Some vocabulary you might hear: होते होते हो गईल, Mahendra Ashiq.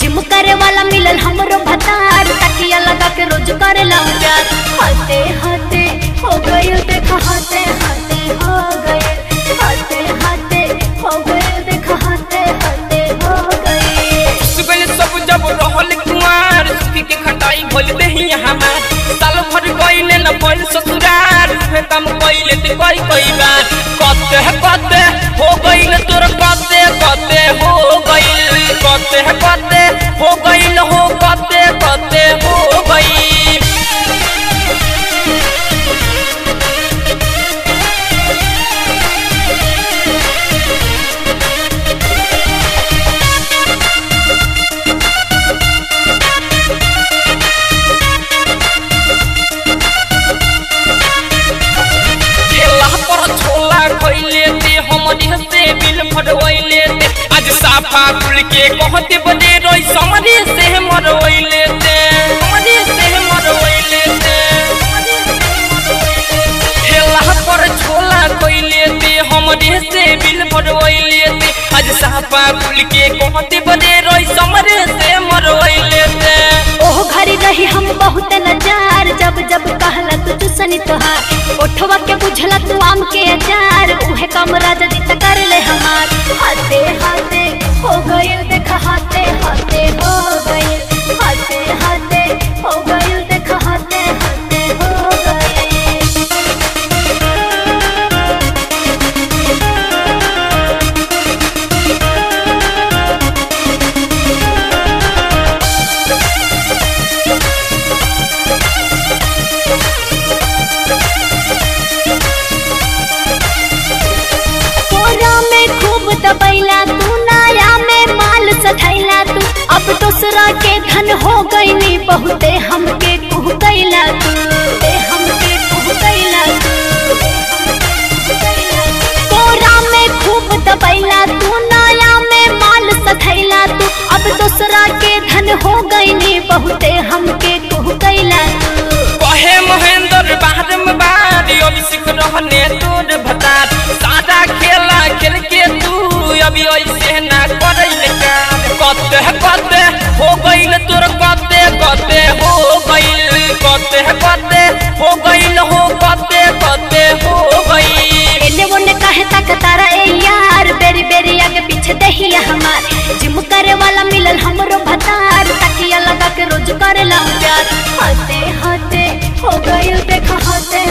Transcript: Gym करे वाला मिलल हमरो भतार तकिया लगा के रोज करे ला प्यार। हते हते हो गयो देखा हते हते हो गए, हते हते हो गयो देखा हते हते हो गए। सुबह सब जब रहल कुंवार सुखी के खटाई भोल देही हमार, साल भर गइले न पइल ससुरार से कम कइले ते कई कई बार। कते कते हो गइल तोर कते कते हो गइल, कते कते हो गइल हो कते कते हो गइल। खेला पर छोला खइले ते हमरी से बिल फड़वइले ते आज साफा खुल के कहते बने रोई समरी से मरवइले ते, समरी से मरवइले ते। खेला पर छोला खइले ते हमरी से बिल फड़वइले ते आज साफा खुल के कहते बने रोई समरी से मरवइले ते। ओह घरी रही हम बहुत लाचार जब जब कहला तू चुसनी तोहार, ओठवा के बुझला तू आम के अचार उहे काम राजा दी त कर ले हमार। हाथे हाथे हो गइल देखा हाथे हाथे हो गइल, हाथे हाथे हो गइल देखा हाथे हाथे हो गइल। तोरा में खूब दबैला अब दूसरा के धन हो गई बहुते हमके कुह गइला तू, हमके कुह गइला तू। तोरा में खूब दबैला तू नया में माल सधैला तू अब दूसरा के धन हो गई बहुते हमके कुह गइला तू। कहे महेंद्र बाहर में बारी अभी सिख रहने तोर भतार, सादा खेला खेल के तू अभी ऐसे ना करइले का। कते कते हो गइल तोर कते कते हो गइल, कते कते हो गइल हो कते कते हो गइल। एने ओने काहे ताकतारा ए यार बेरी बेरी आगे पीछे देहिया हमार, जिम करे वाला मिलल हमरो भतार तकिया लगा के रोज करे ला प्यार। हते हते हो गइल देखा हते